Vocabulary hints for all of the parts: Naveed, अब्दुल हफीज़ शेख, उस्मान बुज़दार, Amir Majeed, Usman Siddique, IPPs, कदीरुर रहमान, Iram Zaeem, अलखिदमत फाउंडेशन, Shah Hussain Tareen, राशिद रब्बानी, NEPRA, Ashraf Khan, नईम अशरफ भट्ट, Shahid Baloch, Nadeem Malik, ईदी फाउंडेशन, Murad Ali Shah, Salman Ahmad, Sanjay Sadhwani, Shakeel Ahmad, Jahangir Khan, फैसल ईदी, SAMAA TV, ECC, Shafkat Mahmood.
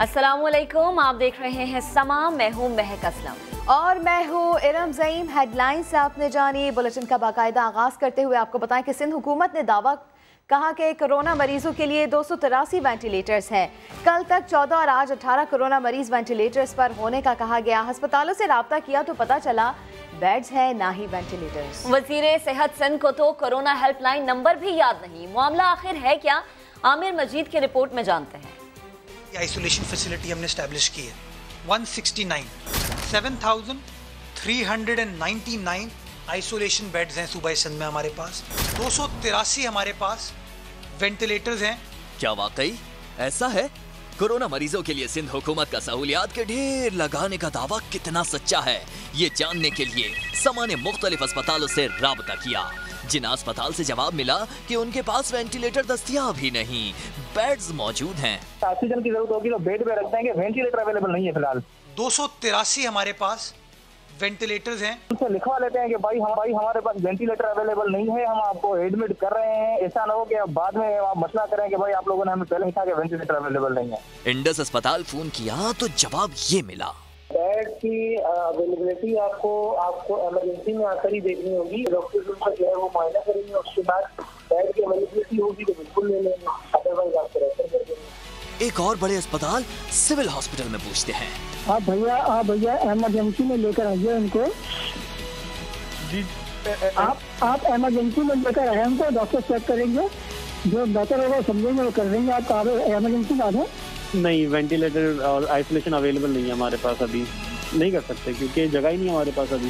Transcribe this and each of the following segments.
अस्सलामुअलैकुम, आप देख रहे हैं समा। मैं हूँ महक असलम और मैं हूँ इरम ज़ईम। हेडलाइंस आपने जानी, बुलेटिन का बाकायदा आगाज़ करते हुए आपको बताएं कि सिंध हुकूमत ने दावा कहा कि कोरोना मरीजों के लिए 283 वेंटिलेटर्स हैं। कल तक 14 और आज 18 कोरोना मरीज वेंटिलेटर्स पर होने का कहा गया। हस्पतालों से रब्ता किया तो पता चला बेड्स हैं ना ही वेंटिलेटर्स। वज़ीरे सेहत सिंध को तो कोरोना हेल्पलाइन नंबर भी याद नहीं। मामला आखिर है क्या, आमिर मजीद की रिपोर्ट में जानते हैं। आइसोलेशन फैसिलिटी हमने एस्टैब्लिश की है 169 7,399 आइसोलेशन बेड्स हैं सूबा सिंध में हमारे पास। 283 हमारे पास वेंटिलेटर्स हैं। क्या वाकई ऐसा है? कोरोना मरीजों के लिए सिंध हुकूमत का सहूलियात के ढेर लगाने का दावा कितना सच्चा है, ये जानने के लिए समा ने मुख्तलिफ अस्पतालों से राबता किया। जिन अस्पताल से जवाब मिला कि उनके पास वेंटिलेटर दस्तियाब ही नहीं, बेड्स मौजूद हैं। ऑक्सीजन की जरूरत होगी तो बेड पे रख देंगे, वेंटिलेटर अवेलेबल नहीं है फिलहाल। 283 हमारे पास वेंटिलेटर्स हैं। उनसे लिखवा लेते हैं कि भाई हमारे पास वेंटिलेटर अवेलेबल नहीं है, हम आपको एडमिट कर रहे हैं। ऐसा ना हो कि आप बाद में आप मसला करें कि भाई आप लोगों ने हमें पहले ही कहा कि वेंटिलेटर अवेलेबल नहीं है। इंडस अस्पताल फोन किया तो जवाब ये मिला, बेड की अवेलेबिलिटी आपको एमरजेंसी में आकर ही देखनी होगी। डॉक्टर जो है वो मुआयना करेंगे, उसके बाद बेड की अवेलेबिलिटी होगी तो बिल्कुल ले लेंगे, अदरवाइज आपको रेफर कर देंगे। एक और बड़े अस्पताल सिविल हॉस्पिटल में पूछते हैं, आप भैया एमरजेंसी में लेकर आइए उनको। आप एमरजेंसी में लेकर आए उनको, डॉक्टर चेक करेंगे, जो बेहतर होगा समझेंगे वो कर देंगे। आप एमरजेंसी में आ जाए। नहीं, वेंटिलेटर और आइसोलेशन अवेलेबल नहीं है हमारे पास, अभी नहीं कर सकते क्योंकि जगह ही नहीं है हमारे पास। अभी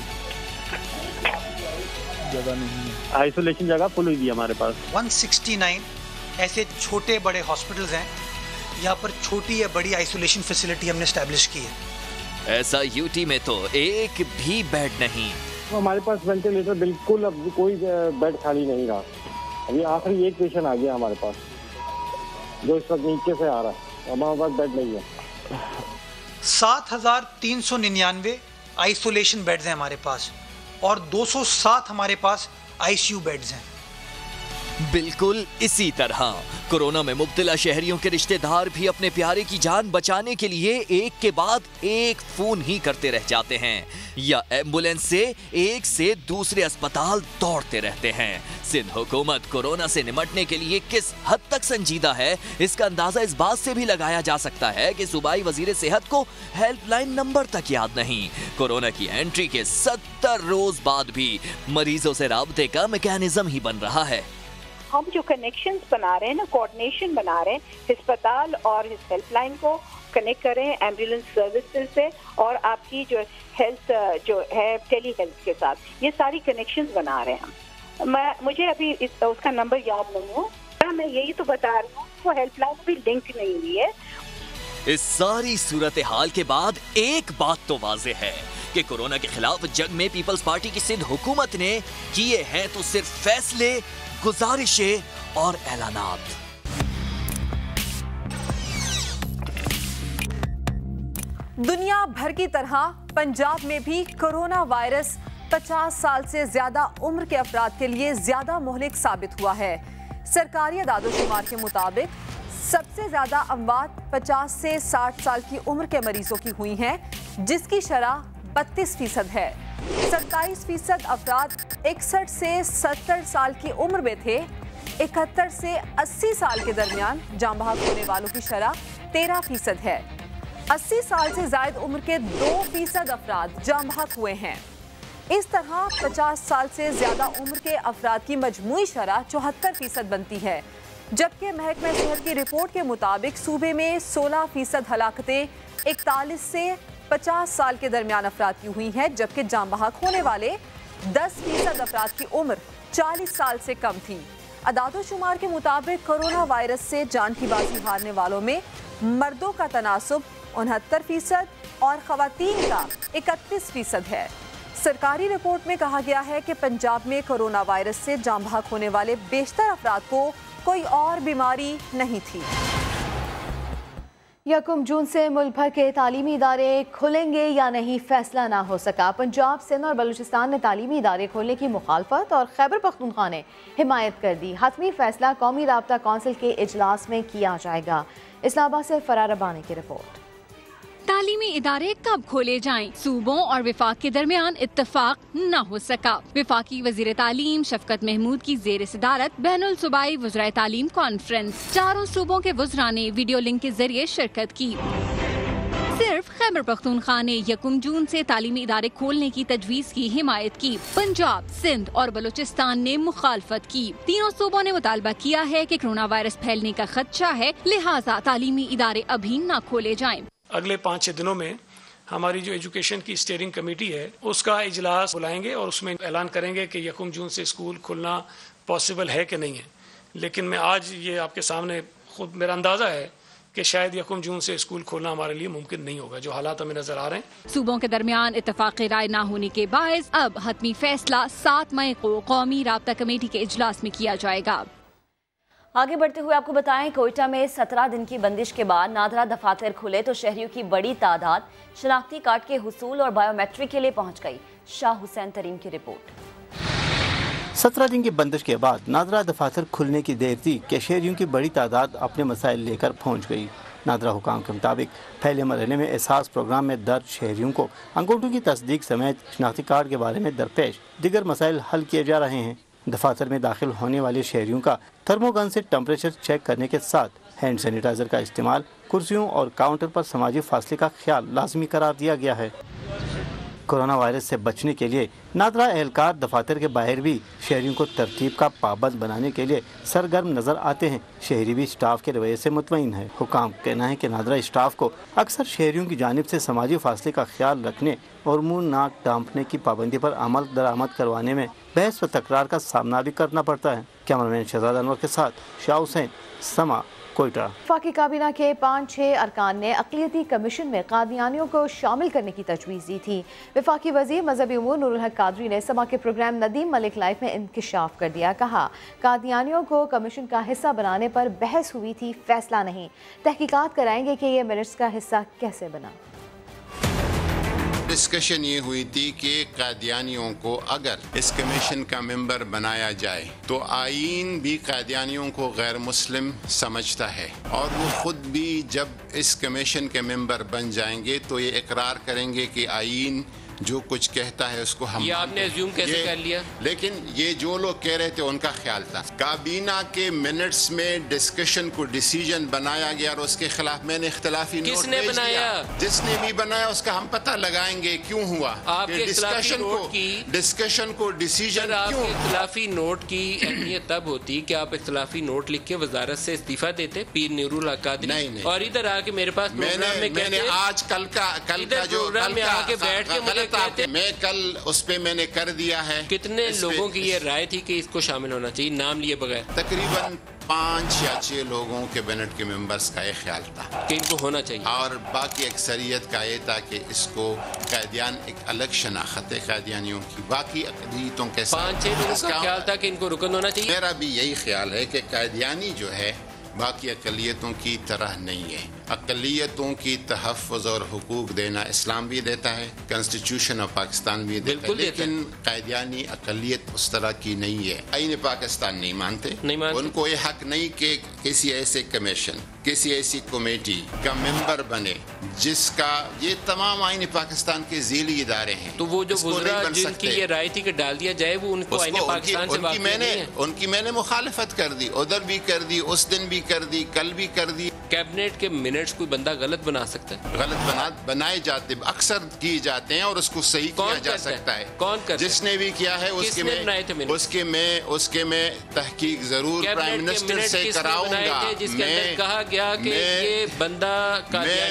जगह नहीं, आइसोलेशन जगह फुल हुई है हमारे पास। 169 ऐसे छोटे बड़े हॉस्पिटल्स हैं, यहाँ पर छोटी या बड़ी आइसोलेशन फैसिलिटी हमने एस्टैब्लिश की है। ऐसा यूटी में तो एक भी बेड नहीं। हमारे पास वेंटिलेटर बिल्कुल, अब कोई बेड खाली नहीं रहा। अभी आखिरी एक पेशेंट आ गया हमारे पास जो इस वक्त नीचे से आ रहा है, हमारे पास बेड नहीं है। 7,399 आइसोलेशन बेड्स हैं हमारे पास और 207 हमारे पास आईसीयू बेड्स हैं। बिल्कुल इसी तरह कोरोना में मुब्तला शहरियों के रिश्तेदार भी अपने प्यारे की जान बचाने के लिए एक के बाद एक फोन ही करते रह जाते हैं या एम्बुलेंस से एक से दूसरे अस्पताल दौड़ते रहते हैं। सिंध हुकूमत कोरोना से निपटने के लिए किस हद तक संजीदा है, इसका अंदाजा इस बात से भी लगाया जा सकता है कि सूबाई वजीर सेहत को हेल्पलाइन नंबर तक याद नहीं। कोरोना की एंट्री के 70 रोज बाद भी मरीजों से राबते का मैकेनिज्म ही बन रहा है। हम जो कनेक्शंस बना रहे हैं ना, कोऑर्डिनेशन बना रहे हैं, अस्पताल और इस हेल्पलाइन को कनेक्ट कर रहे हैं एम्बुलेंस सर्विसेज से और आपकी जो हेल्थ जो है टेली हेल्थ के साथ, ये सारी कनेक्शंस बना रहे हैं। मुझे अभी उसका नंबर याद नहीं है, मैं यही तो बता रही हूँ, वो हेल्पलाइन भी लिंक नहीं हुई है। इस सारी सूरत हाल के बाद एक बात तो वाज़ेह है कि कोरोना के खिलाफ जंग में पीपल्स पार्टी की सिंध हुकूमत ने किए हैं तो सिर्फ फैसले, गुजारिशें और ऐलानात। दुनिया भर की तरह पंजाब में भी कोरोना वायरस 50 साल से ज्यादा उम्र के अफराद के लिए ज्यादा मुहलिक साबित हुआ है। सरकारी आदादोशुमार के मुताबिक सबसे ज्यादा अमवात 50 से 60 साल की उम्र के मरीजों की हुई हैं, जिसकी शरह 32% है। 27% अफराद 61 से 70 साल की उम्र में थे। 71 से 80 साल के दरमियान जाम बहक होने वालों की शरह 13% है। 80 साल से जायद उम्र के 2% अफराद जाम बहक हुए हैं। इस तरह 50 साल से ज्यादा उम्र के अफराद की मजमूई शरह 74% बनती है, जबकि महकमा सेहत की रिपोर्ट के मुताबिक सूबे में 16% हलाकतें 41 से 50 साल के दरमियान अफराद की हुई हैं, जबकि जाम बहक होने वाले 10% अफराद की उम्र 40 साल से कम थी। अदादोशुमार के मुताबिक कोरोना वायरस से जान की बाजी हारने वालों में मर्दों का तनासुब 69% और ख़वातीन का 31% है। सरकारी रिपोर्ट में कहा गया है कि पंजाब में कोरोना वायरस से जाम बहक होने वाले बेशतर अफराद को कोई और बीमारी नहीं थी। यकम जून से मुल्क भर के तालीमी इदारे खुलेंगे या नहीं फैसला ना हो सका। पंजाब, सिंध और बलूचिस्तान ने तालीमी इदारे खोलने की मुखालफत और खैबर पख्तूनख्वा ने हिमायत कर दी। हतमी फैसला कौमी राबता कौंसिल के इजलास में किया जाएगा। इस्लामाबाद से फरार रब्बानी की रिपोर्ट। तालीमी इदारे कब खोले जाएं? सूबों और विफाक के दरमियान इत्तफाक न हो सका। विफाकी वजीर तालीम शफकत महमूद की जेर सदारत बैनुल सूबाई वज़राए तालीम कॉन्फ्रेंस, चारों सूबों के वज़रा ने वीडियो लिंक के जरिए शिरकत की। सिर्फ खैबर पख्तूनख्वा ने 1 जून से तालीमी इदारे खोलने की तजवीज़ की हिमायत की। पंजाब, सिंध और बलूचिस्तान ने मुखालफत की। तीनों सूबों ने मुतालबा किया है कि कोरोना वायरस फैलने का खदशा है, लिहाजा तालीमी इदारे अभी न खोले जाएं। अगले 5-6 दिनों में हमारी जो एजुकेशन की स्टीयरिंग कमेटी है उसका इजलास बुलाएंगे और उसमें ऐलान करेंगे कि 1 जून से स्कूल खुलना पॉसिबल है कि नहीं है। लेकिन मैं आज ये आपके सामने खुद मेरा अंदाज़ा है कि शायद 1 जून से स्कूल खोलना हमारे लिए मुमकिन नहीं होगा, जो हालात हमें नजर आ रहे हैं। सूबों के दरमियान इतफाक़ राय ना होने के बायस अब हतमी फैसला 7 मई को कौमी राबता कमेटी के इजलास में किया जाएगा। आगे बढ़ते हुए आपको बताएं, कोयटा में 17 दिन की बंदिश के बाद नादरा दफातर खुले तो शहरियों की बड़ी तादाद शनाख्ती कार्ड के हुसूल और बायोमेट्रिक के लिए पहुंच गई। शाह हुसैन तरीन की रिपोर्ट। 17 दिन की बंदिश के बाद नादरा दफातर खुलने की देर थी कि शहरियों की बड़ी तादाद अपने मसाइल लेकर पहुंच गई। नादरा हुकाम के मुताबिक पहले मरहले में एहसास प्रोग्राम में दर्ज शहरियों को अंगूठों की तस्दीक समेत शनाख्ती कार्ड के बारे में दरपेश दिगर मसाइल हल किए जा रहे हैं। दफातर में दाखिल होने वाले शहरियों का थर्मोगन से टेम्परेचर चेक करने के साथ हैंड सैनिटाइजर का इस्तेमाल, कुर्सियों और काउंटर पर सामाजिक फासले का ख्याल लाजमी करार दिया गया है। कोरोना वायरस से बचने के लिए नादरा एहलकार दफातर के बाहर भी शहरियों को तरतीब का पाबंद बनाने के लिए सरगर्म नजर आते हैं। शहरी भी स्टाफ के रवैये से मुतमईन है। हुकाम कहना है कि नादरा स्टाफ को अक्सर शहरियों की जानिब से सामाजिक फासले का ख्याल रखने और मुँह नाक डांपने की पाबंदी पर अमल दरामद करवाने में बहस व तकरार का सामना भी करना पड़ता है। कैमरामैन शहजाद अनवर के साथ शाह हुसैन, समा कोयटा। वफाकी काबीना के 5-6 अरकान ने अक़लियती कमीशन में कादियानियों को शामिल करने की तजवीज़ दी थी। वफाकी वज़ीर मजहबी उमूर नूर-उल-हक़ कादरी ने समा के प्रोग्राम नदीम मलिक लाइफ में इंकशाफ कर दिया। कहा, कादियानियों को कमीशन का हिस्सा बनाने पर बहस हुई थी, फैसला नहीं। तहकीकात कराएंगे कि ये मिनट्स का हिस्सा कैसे बना। डिस्कशन ये हुई थी कि कादियानियों को अगर इस कमीशन का मेंबर बनाया जाए तो आईन भी कादियानियों को गैर मुस्लिम समझता है और वो खुद भी जब इस कमीशन के मेंबर बन जाएंगे तो ये इकरार करेंगे कि आईन जो कुछ कहता है उसको हम ये आपने अज्यूम कैसे कर लिया। लेकिन ये जो लोग कह रहे थे उनका ख्याल था। काबीना के मिनट्स में डिस्कशन को डिसीजन बनाया गया और उसके खिलाफ मैंने इख्तलाफी नोट पेश किया। जिसने भी बनाया उसका हम पता लगाएंगे क्यों हुआ। आपके डिस्कशन को डिसीजन क्यों। इख्तलाफी नोट की अहमियत तब होती कि आप इख्तलाफी नोट लिख के वजारत से इस्तीफा देते। पीर नूरुल हक कादरी और इधर आके मेरे पास मैंने आज कल का जो आके बैठ के मैं कल उस पे मैंने कर दिया है। कितने लोगों की ये राय थी कि इसको शामिल होना चाहिए नाम लिए बगैर? तकरीबन 5 या 6 लोगों के बैनट के मेंबर्स का ये ख्याल था कि इनको होना चाहिए और बाकी अक्सरियत का ये था कि इसको कायदियान एक अलग शनाख्त है कायदियानियों की बाकी अक़लियतों के साथ। 5-6 लोगों का ख्याल था कि इनको रुकन होना चाहिए। मेरा भी यही ख्याल है कि कायदियानी जो है बाकी अक़लियतों की तरह नहीं है। अक़लियतों की तहफ़्फ़ुज़ और हुकूक देना इस्लाम भी देता है, कॉन्स्टिट्यूशन ऑफ पाकिस्तान भी देता है। लेकिन कायदियानी अक़लियत उस तरह की नहीं है। आईन पाकिस्तान नहीं मानते। उनको ये हक नहीं कि किसी ऐसे कमीशन किसी ऐसी कमेटी का मेंबर बने जिसका ये तमाम आईन पाकिस्तान के जीली इदारे हैं। तो वो जो जिनकी ये राय थी कि डाल दिया जाए वो उनकी मैंने मुखालफत कर दी, उधर भी कर दी, उस दिन भी कर दी, कल भी कर दी। कैबिनेट के मिनट्स कोई बंदा गलत बना सकता है। गलत बनाए जाते अक्सर किए जाते हैं और उसको सही किया जा सकता है। कौन कर जिसने भी किया है उसके में तहकीक जरूर प्राइम मिनिस्टर से कराऊंगा। मैं कहा गया कि ये बंदा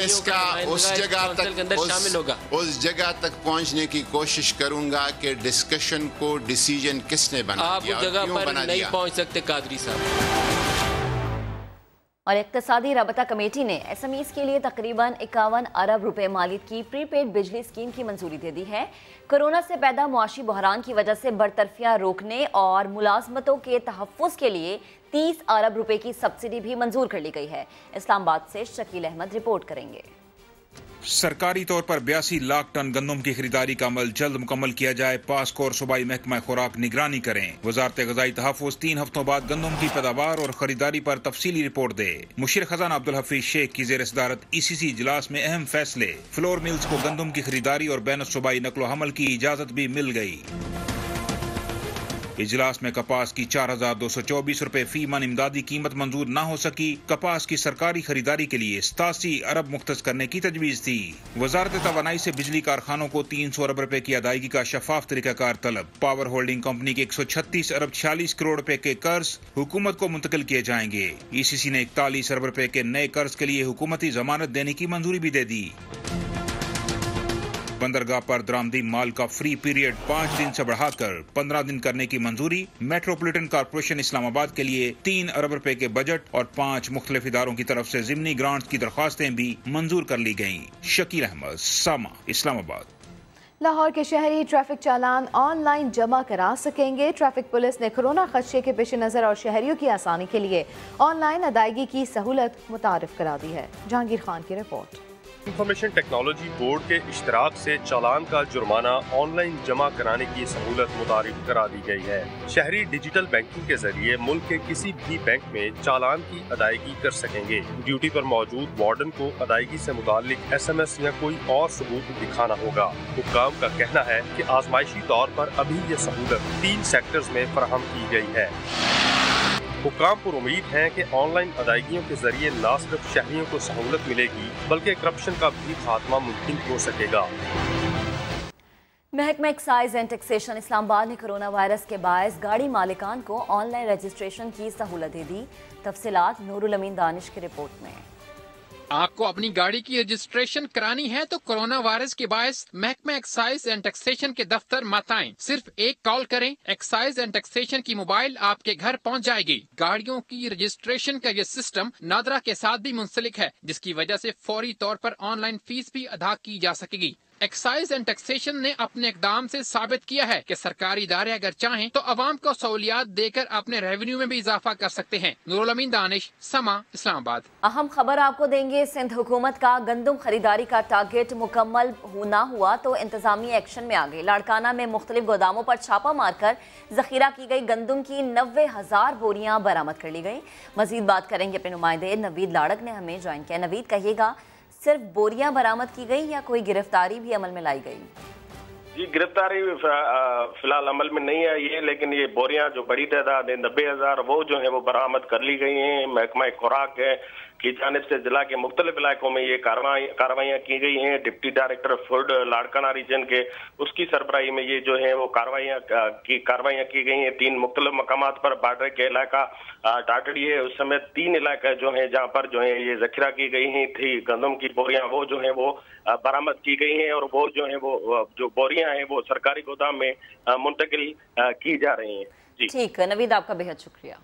इसका उस जगह तक पहुंचने की कोशिश करूंगा कि डिस्कशन को डिसीजन किसने बनाया। आप उस जगह पर नहीं पहुंच सकते कादरी साहब। और इक़्तिसादी रबता कमेटी ने SMEs के लिए तकरीबन 51 अरब रुपये मालियत की प्रीपेड बिजली स्कीम की मंजूरी दे दी है। कोरोना से पैदा मुआशी बहरान की वजह से बरतरफिया रोकने और मुलाजमतों के तहफ़्फ़ुज़ के लिए 30 अरब रुपये की सब्सिडी भी मंजूर कर ली गई है। इस्लामाबाद से शकील अहमद रिपोर्ट करेंगे। सरकारी तौर पर 82 लाख टन गंदम की खरीदारी का अमल जल्द मुकम्मल किया जाए, पास्को और सूबाई महकमा खुराक निगरानी करें। वजारत ग़िज़ाई तहफ़्फ़ुज़ 3 हफ्तों बाद गंदम की पैदावार और खरीदारी पर तफसीली रिपोर्ट दे। मुशीर खजाना अब्दुल हफीज़ शेख की ज़ेर सदारत ECC इजलास में अहम फैसले। फ्लोर मिल्स को गंदम की खरीदारी और बैन सूबाई नकलो हमल की इजाज़त भी मिल गई। इजलास में कपास की 4224 रुपए फी मन इमदादी कीमत मंजूर न हो सकी। कपास की सरकारी खरीदारी के लिए 87 अरब मुख्तस करने की तजवीज़ थी। वजारत तवानाई से बिजली कारखानों को 300 अरब रुपए की अदायगी का शफाफ तरीकाकार तलब। पावर होल्डिंग कंपनी के 136 अरब 46 करोड़ रुपए के कर्ज हुकूमत को मुंतकिल किए जाएंगे। ECC ने 41 अरब रुपए के नए कर्ज के लिए हुकूमती जमानत देने की मंजूरी भी दे दी। बंदरगाह पर दरामदी माल का फ्री पीरियड 5 दिन से बढ़ाकर 15 दिन करने की मंजूरी। मेट्रोपॉलिटन कॉरपोरेशन इस्लामाबाद के लिए 3 अरब रुपए के बजट और 5 मुख्तलिफ इदारों की तरफ से जिमनी ग्रांट्स की दरख्वास्तें भी मंजूर कर ली गयी। शकील अहमद, सामा, इस्लामाबाद। लाहौर के शहरी ट्रैफिक चालान ऑनलाइन जमा करा सकेंगे। ट्रैफिक पुलिस ने कोरोना खदशे के पेश नज़र और शहरियों की आसानी के लिए ऑनलाइन अदायगी की सहूलत मुतारिफ करा दी है। जहांगीर खान की रिपोर्ट। इंफॉर्मेशन टेक्नोलॉजी बोर्ड के इश्तराक से चालान का जुर्माना ऑनलाइन जमा कराने की सहूलत मुतारिफ करा दी गई है। शहरी डिजिटल बैंकिंग के जरिए मुल्क के किसी भी बैंक में चालान की अदायगी कर सकेंगे। ड्यूटी पर मौजूद वार्डन को अदायगी से मुतालिक SMS या कोई और सबूत दिखाना होगा। हुक्काम का कहना है कि आजमाइशी तौर पर अभी ये सहूलत 3 सेक्टर्स में फराहम की गई है। हुक्काम पर उम्मीद है कि ऑनलाइन अदायगियों के जरिए न सिर्फ शहरियों को सहूलत मिलेगी बल्कि करप्शन का भी खात्मा मुमकिन हो सकेगा। महकमा एक्साइज एंड टैक्सेशन इस्लामाबाद ने कोरोना वायरस के बायस गाड़ी मालिकान को ऑनलाइन रजिस्ट्रेशन की सहूलत दे दी। तफसीलात नूर-उल-अमीन दानिश की रिपोर्ट में। आपको अपनी गाड़ी की रजिस्ट्रेशन करानी है तो कोरोना वायरस के बायस महकमा एक्साइज एंड टैक्सेशन के दफ्तर मत आएं। सिर्फ एक कॉल करें, एक्साइज एंड टैक्सेशन की मोबाइल आपके घर पहुंच जाएगी। गाड़ियों की रजिस्ट्रेशन का ये सिस्टम नादरा के साथ भी मुंसलिक है, जिसकी वजह से फौरी तौर पर ऑनलाइन फीस भी अदा की जा सकेगी। एक्साइज एंड टैक्सेशन ने अपने इकदाम से साबित किया है कि सरकारी इदारे अगर चाहें तो आवाम को सहूलियात देकर अपने रेवेन्यू में भी इजाफा कर सकते हैं। नूर-उल-अमीन दानिश, समा, इस्लामाबाद। अहम खबर आपको देंगे। सिंध हुकूमत का गंदम खरीदारी का टारगेट मुकम्मल ना हुआ तो इंतजामी एक्शन में आ गई। लाड़काना में मुख्तलिफ गोदामों पर छापा मारकर जखीरा की गई गंदम की 90,000 बोरियाँ बरामद कर ली गई। मजीद बात करेंगे अपने नुमाइंदे नवीद लाड़क ने हमें ज्वाइन किया। नवीद, कहिएगा सिर्फ बोरियां बरामद की गई या कोई गिरफ्तारी भी अमल में लाई गई? जी, गिरफ्तारी फिलहाल अमल में नहीं आई है, लेकिन ये बोरियां जो बड़ी तादाद है 90,000 वो जो है वो बरामद कर ली गई हैं। महकमा खुराक है की जानिब से जिला के मुख्तलिफ इलाकों में ये कार्रवाइयाँ की गई हैं। Deputy director food Larkana region के उसकी सरबराही में ये जो है वो कार्रवाइयाँ की गई हैं। 3 मुख्तलिफ मकामात पर बार्डर के इलाका टाटड़ी है, उस समय 3 इलाके जो हैं जहाँ पर जो है ये जखीरा की गई हैं थी गंदम की बोरियाँ, वो जो है वो बरामद की गई हैं। और वो जो है वो जो बोरियाँ हैं वो सरकारी गोदाम में मुंतकिल की जा रही हैं। ठीक है नवीद, आपका बेहद शुक्रिया।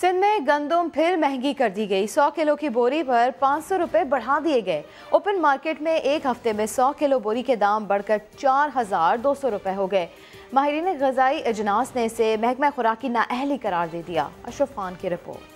सिंध में गंदम फिर महंगी कर दी गई। 100 किलो की बोरी पर 500 रुपये बढ़ा दिए गए। ओपन मार्केट में एक हफ्ते में 100 किलो बोरी के दाम बढ़कर 4,200 रुपये हो गए। माहिरीन ग़िज़ाई इजलास ने इसे महकमा खुराक की नाअहली करार दे दिया। अशरफ खान की रिपोर्ट।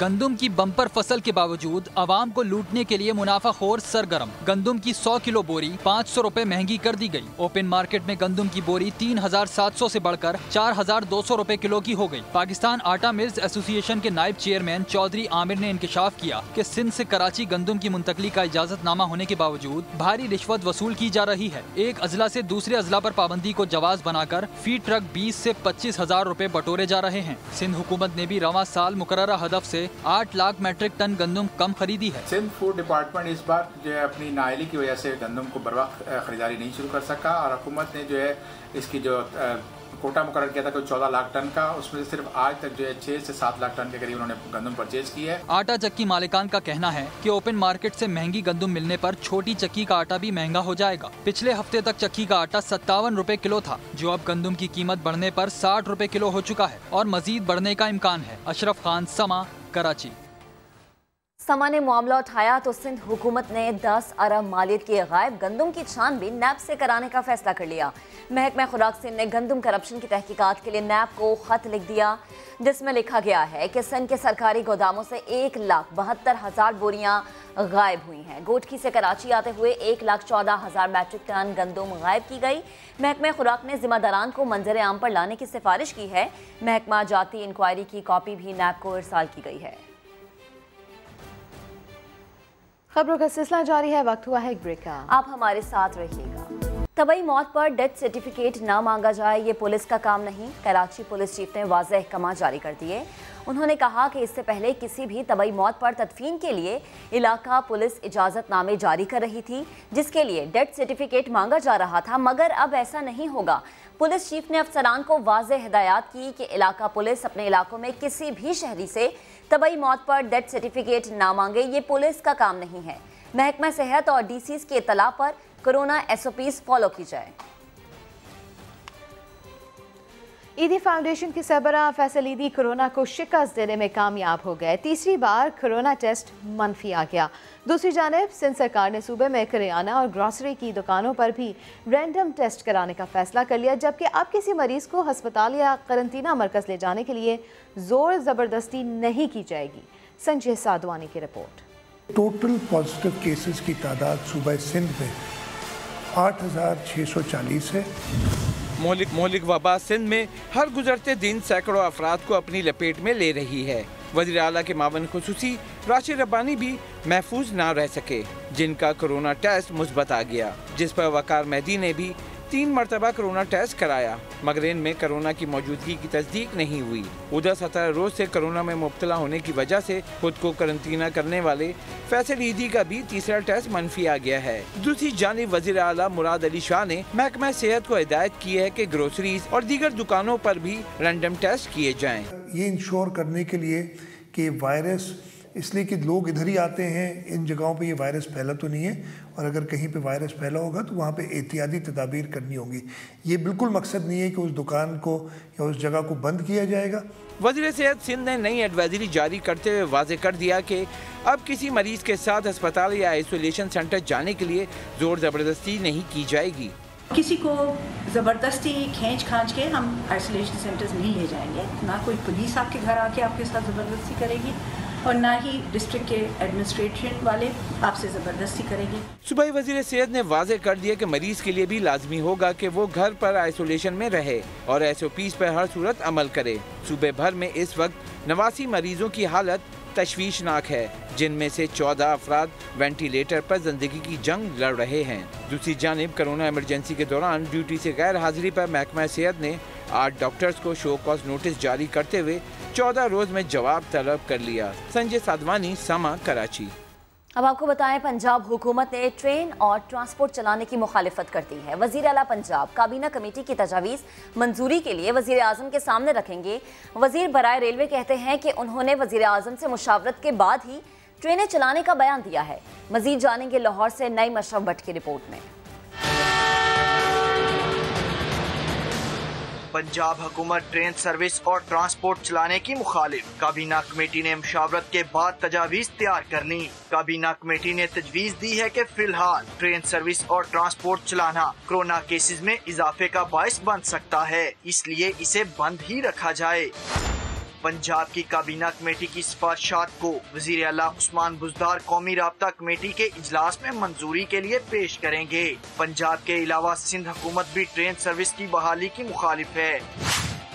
गंदम की बम्पर फसल के बावजूद आवाम को लूटने के लिए मुनाफाखोर सरगर्म। गंदम की 100 किलो बोरी 500 रुपये महंगी कर दी गई। ओपन मार्केट में गंदम की बोरी 3,700 से बढ़कर 4,200 रुपये किलो की हो गई। पाकिस्तान आटा मिल्स एसोसिएशन के नायब चेयरमैन चौधरी आमिर ने इंकशाफ किया कि सिंध से कराची गंदम की मुंतकली का इजाजतनामा होने के बावजूद भारी रिश्वत वसूल की जा रही है। एक अजला से दूसरे अजला पर पाबंदी को जवाज बनाकर फी ट्रक 20 से 25,000 रुपये बटोरे जा रहे हैं। सिंध हुकूमत ने भी रवा साल मुकर्ररा हदफ से 8 लाख मेट्रिक टन गंदम कम खरीदी है। सिंध फूड डिपार्टमेंट इस बार जो है अपनी नाइली की वजह से गंदम को बर्बाद खरीदारी नहीं शुरू कर सका और हुकूमत ने जो है इसकी जो कोटा मुकर्रर किया था कोई 14 लाख टन का, उसमें सिर्फ आज तक जो है 6 से 7 लाख टन के करीब उन्होंने गंदम परचेज की है। आटा चक्की मालिकान का कहना है कि ओपन मार्केट से महंगी गंदम मिलने पर छोटी चक्की का आटा भी महंगा हो जाएगा। पिछले हफ्ते तक चक्की का आटा 57 रुपए किलो था, जो अब गंदम की कीमत बढ़ने पर 60 रुपए किलो हो चुका है और मजीद बढ़ने का इम्कान है। अशरफ खान, समा, कराची। समा ने मामला उठाया तो सिंध हुकूमत ने 10 अरब मालियत की गायब गंदम की छानबीन नैब से कराने का फैसला कर लिया। महकमा खुराक सिंध ने गंदम करप्शन की तहकीकात के लिए नैब को खत लिख दिया, जिसमें लिखा गया है कि सिंध के सरकारी गोदामों से 1,72,000 बोरियां गायब हुई हैं। गोटकी से कराची आते हुए 1,14,000 मैट्रिक टन गंदम गायब की गई। महकमा खुराक ने जिम्मेदारान को मंजर आम पर लाने की सिफारिश की है। महकमा जाती इंक्वायरी की कॉपी भी नैब को इरसाल की गई है। खबरों का सिलसिला जारी है, वक्त हुआ है एक ब्रेक का। आप हमारे साथ रहिएगा। तबई मौत पर डेथ सर्टिफिकेट ना मांगा जाए, ये पुलिस का काम नहीं। कराची पुलिस चीफ ने वाज़ेह अहकाम जारी कर दिए। उन्होंने कहा कि इससे पहले किसी भी तबई मौत पर तदफीन के लिए इलाका पुलिस इजाज़तनामे जारी कर रही थी, जिसके लिए डेथ सर्टिफिकेट मांगा जा रहा था, मगर अब ऐसा नहीं होगा। पुलिस चीफ ने अफसरान को वाज़ेह हिदायत की कि इलाका पुलिस अपने इलाकों में किसी भी शहरी से तबई मौत पर डेथ सर्टिफिकेट ना मांगे, ये पुलिस का काम नहीं है। महकमा सेहत और डीसीज़ की इतला पर कोरोना SOPs फॉलो की जाए। ईदी फाउंडेशन के सरबराह फैसल ईदी कोरोना को शिकस्त देने में कामयाब हो गए। तीसरी बार कोरोना टेस्ट मनफी आ गया। दूसरी जानब सिंध सरकार ने सूबे में करियाना और ग्रॉसरी की दुकानों पर भी रैंडम टेस्ट कराने का फैसला कर लिया, जबकि अब किसी मरीज को हस्पताल या करंतना मरकज़ ले जाने के लिए ज़ोर ज़बरदस्ती नहीं की जाएगी। संजय साधवानी की रिपोर्ट। टोटल पॉजिटिव केसेस की तादाद सूबा सिंध में 8,640 है। मौलिक वबा सिंध में हर गुजरते दिन सैकड़ों अफराद को अपनी लपेट में ले रही है। वज़ीर आला के मावन खुसूसी राशिद रब्बानी भी महफूज ना रह सके, जिनका कोरोना टेस्ट मुस्बत आ गया, जिस पर वकार मेहदी ने भी 3 मरतबा कोरोना टेस्ट कराया, मगर इनमें कोरोना की मौजूदगी की तस्दीक नहीं हुई। उधर 17 रोज से कोरोना में मुब्तला होने की वजह से खुद को करंतना करने वाले फैसल ईदी का भी तीसरा टेस्ट मनफी आ गया है। दूसरी जानिब वज़ीर आला मुराद अली शाह ने महकमा सेहत को हिदायत की है कि ग्रोसरीज और दीगर दुकानों पर भी रैंडम टेस्ट किए जाएँ। ये इंश्योर करने के लिए कि वायरस, इसलिए कि लोग इधर ही आते हैं, इन जगहों पे ये वायरस फैला तो नहीं है, और अगर कहीं पे वायरस फैला होगा तो वहाँ पे एहतियाती तदाबीर करनी होगी। ये बिल्कुल मकसद नहीं है कि उस दुकान को या उस जगह को बंद किया जाएगा। वज़ीर सेहत सिंध ने नई एडवाइजरी जारी करते हुए वाज़ेह कर दिया कि अब किसी मरीज़ के साथ अस्पताल या आइसोलेशन सेंटर जाने के लिए ज़ोर ज़बरदस्ती नहीं की जाएगी। किसी को ज़बरदस्ती खींच खाँच के हम आइसोलेशन सेंटर्स नहीं ले जाएंगे। ना कोई पुलिस आपके घर आके आपके साथ ज़बरदस्ती करेगी और ना ही डिस्ट्रिक्ट के एडमिनिस्ट्रेशन वाले आपसे ज़बरदस्ती करेंगे। सूबाई वज़ीर सेहत ने वाज़ेह कर दिया कि मरीज़ के लिए भी लाजमी होगा कि वो घर पर आइसोलेशन में रहे और SOPs पर हर सूरत अमल करे। सूबे भर में इस वक्त 89 मरीजों की हालत तशवीशनाक है, जिनमें से 14 अफराद वेंटिलेटर पर जिंदगी की जंग लड़ रहे हैं। दूसरी जानब कोरोना इमरजेंसी के दौरान ड्यूटी से गैर हाजिरी पर महकमा सेहत ने 8 डॉक्टर्स को शो कॉज नोटिस जारी करते हुए 14 रोज में जवाब तलब कर लिया। संजय साधवानी, समा, कराची। अब आपको बताएं, पंजाब हुकूमत ने ट्रेन और ट्रांसपोर्ट चलाने की मुखालिफत कर दी है। वज़ीर आला पंजाब काबीना कमेटी की तजावीज़ मंजूरी के लिए वज़ीर आज़म के सामने रखेंगे। वज़ीर बराए रेलवे कहते हैं कि उन्होंने वज़ीर आज़म से मुशावरत के बाद ही ट्रेनें चलाने का बयान दिया है। मज़ीद जानेंगे लाहौर से नईम अशरफ भट्ट की रिपोर्ट में। पंजाब हुकूमत ट्रेन सर्विस और ट्रांसपोर्ट चलाने की मुखालिफ। काबीना कमेटी ने मुशावरत के बाद तजावीज़ तैयार कर ली। काबीना कमेटी ने तजवीज़ दी है कि फिलहाल ट्रेन सर्विस और ट्रांसपोर्ट चलाना कोरोना केसेस में इजाफे का बायस बन सकता है, इसलिए इसे बंद ही रखा जाए। पंजाब की काबीना कमेटी की सिफारिशात को वज़ीर आला उस्मान बुज़दार कौमी राबता कमेटी के इजलास में मंजूरी के लिए पेश करेंगे। पंजाब के अलावा सिंध हुकूमत भी ट्रेन सर्विस की बहाली की मुखालिफ है।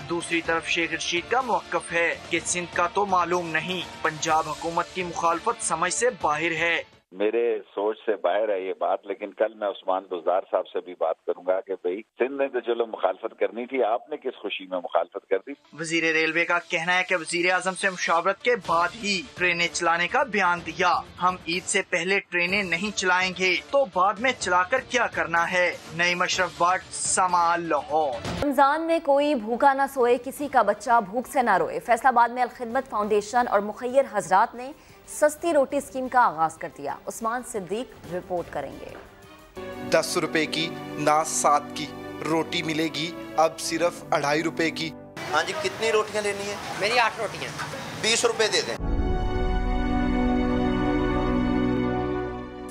दूसरी तरफ शेख रशीद का मौक़िफ़ है कि सिंध का तो मालूम नहीं, पंजाब हुकूमत की मुखालफत समझ से बाहर है। मेरे सोच से बाहर है ये बात, लेकिन कल मैं उस्मान बुज़दार साहब से भी बात करूंगा कि भाई सिंध ने तो चलो मुखालफत करनी थी, आपने किस खुशी में मुखालफत कर दी। वजीर रेलवे का कहना है कि वजीर आजम से मुशावरत के बाद ही ट्रेनें चलाने का बयान दिया। हम ईद से पहले ट्रेनें नहीं चलाएंगे तो बाद में चलाकर क्या करना है। नई मशरफ बाट, समा लाहौर। रमजान में कोई भूखा न सोए, किसी का बच्चा भूख से न रोए। फैसलाबाद में अलखिदमत फाउंडेशन और मुखैर हजरात ने सस्ती रोटी स्कीम का आगाज कर दिया। उस्मान सिद्दीक रिपोर्ट करेंगे। 10 रुपए की ना 7 की रोटी मिलेगी, अब सिर्फ 2.5 रुपए की। हाँ जी, कितनी रोटियाँ लेनी है? मेरी 8 रोटियाँ। 20 रुपए दे दें।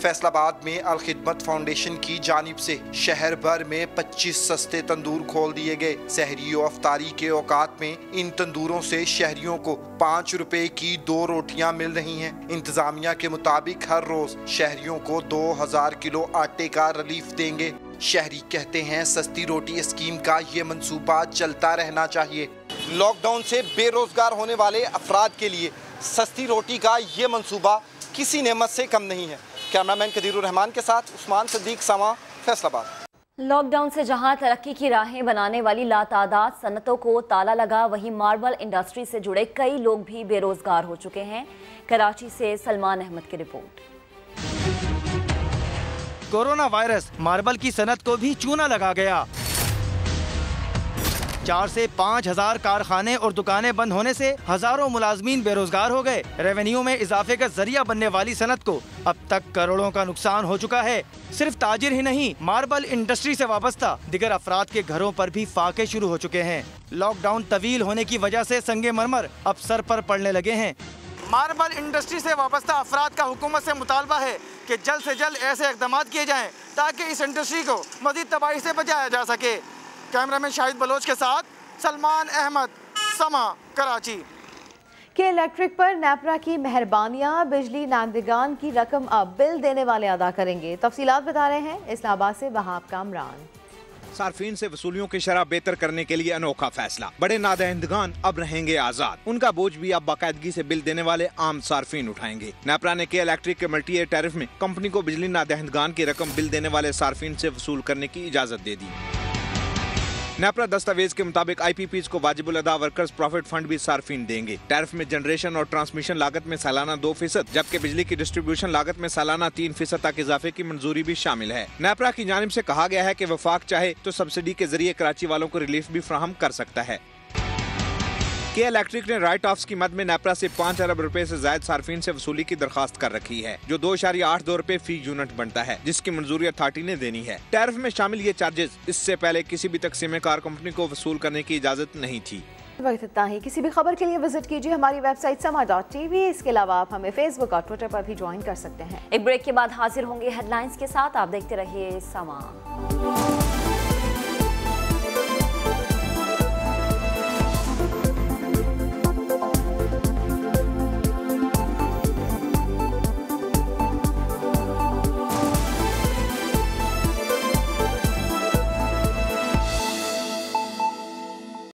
फैसलाबाद में अल खिदमत फाउंडेशन की जानिब से शहर भर में 25 सस्ते तंदूर खोल दिए गए। सहरी और अफ्तारी के औकात में इन तंदूरों से शहरियों को 5 रुपए की 2 रोटियां मिल रही हैं। इंतजामिया के मुताबिक हर रोज शहरियों को 2000 किलो आटे का रिलीफ देंगे। शहरी कहते हैं सस्ती रोटी स्कीम का ये मंसूबा चलता रहना चाहिए। लॉकडाउन से बेरोजगार होने वाले अफराद के लिए सस्ती रोटी का ये मंसूबा किसी नेमत से कम नहीं है। कैमरामैन कदीरुर रहमान के साथ उस्मान सिद्दीक, सामा, फैसलाबाद। लॉकडाउन से जहां तरक्की की राहें बनाने वाली लातादाद सनतों को ताला लगा, वहीं मार्बल इंडस्ट्री से जुड़े कई लोग भी बेरोजगार हो चुके हैं। कराची से सलमान अहमद की रिपोर्ट। कोरोना वायरस मार्बल की सनत को भी चूना लगा गया। 4 से 5 हजार कारखाने और दुकानें बंद होने से हजारों मुलाजमीन बेरोजगार हो गए। रेवेन्यू में इजाफे का जरिया बनने वाली सनत को अब तक करोड़ों का नुकसान हो चुका है। सिर्फ ताजिर ही नहीं, मार्बल इंडस्ट्री से वाबस्ता दिगर अफराद के घरों पर भी फाके शुरू हो चुके हैं। लॉकडाउन तवील होने की वजह से संगे मरमर अब सर पर पड़ने लगे हैं। मार्बल इंडस्ट्री से वाबस्ता अफराद का हुकूमत से मुतालबा है कि जल्द से जल्द ऐसे इकदाम किए जाएं ताकि इस इंडस्ट्री को मजीद तबाही से बचाया जा सके। कैमरामैन शाहिद बलोच के साथ सलमान अहमद, समा, कराची। के इलेक्ट्रिक पर नेपरा की मेहरबानियां, बिजली नांदगान की रकम अब बिल देने वाले अदा करेंगे। तफसीलात बता रहे हैं इस्लामाबाद से वहाब कामरान। सार्फिन से वसूलियों की शराब बेहतर करने के लिए अनोखा फैसला, बड़े नादहंदगान अब रहेंगे आजाद, उनका बोझ भी अब बाकायदगी से बिल देने वाले आम सार्फिन उठाएंगे। नेपरा ने के इलेक्ट्रिक के मल्टी ईयर टैरिफ में कंपनी को बिजली नादहंदगान की रकम बिल देने वाले सार्फिन से वसूल करने की इजाजत दे दी। नेपरा दस्तावेज के मुताबिक IPPs को वाजिबुल अदा वर्कर्स प्रॉफिट फंड भी सार्फिन देंगे। टैरिफ में जनरेशन और ट्रांसमिशन लागत में सालाना 2%, जबकि बिजली की डिस्ट्रीब्यूशन लागत में सालाना 3% तक इजाफे की मंजूरी भी शामिल है। नेपरा की जानिब से कहा गया है कि वफाक चाहे तो सब्सिडी के जरिए कराची वालों को रिलीफ भी फ्राहम कर सकता है। के इलेक्ट्रिक ने राइट ऑफ्स की मद में नेपरा से 5 अरब रुपए से ज्यादा सार्फिन से वसूली की दरखास्त कर रखी है, जो 2.82 रुपए फी यूनिट बनता है, जिसकी मंजूरी अथॉरिटी ने देनी है। टैरिफ में शामिल ये चार्जेस इससे पहले किसी भी तकसीम कार कंपनी को वसूल करने की इजाजत नहीं थी। वक्त इतना ही। किसी भी खबर के लिए विजिट कीजिए हमारी वेबसाइट samaa.tv। इसके अलावा आप हमें फेसबुक और ट्विटर पर भी ज्वाइन कर सकते हैं। एक ब्रेक के बाद हाजिर होंगे हेडलाइंस के साथ। आप देखते रहिए सामा।